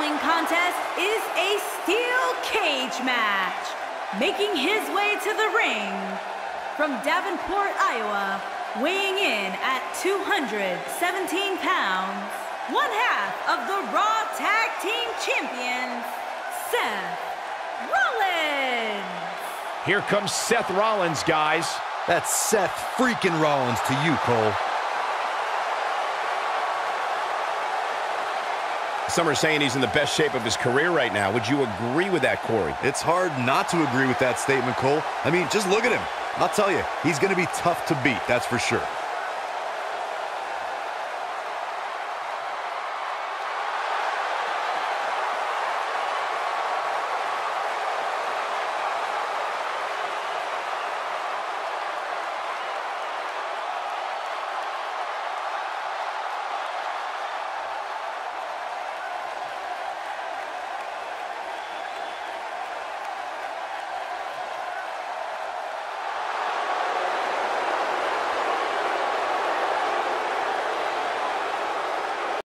following contest is a steel cage match. Making his way to the ring from Davenport, Iowa, weighing in at 217 pounds, one half of the Raw Tag Team Champions, Seth Rollins. Here comes Seth Rollins, guys. That's Seth freaking Rollins to you, Cole. Some are saying he's in the best shape of his career right now. Would you agree with that, Corey? It's hard not to agree with that statement, Cole. I mean, just look at him. I'll tell you, he's going to be tough to beat, that's for sure.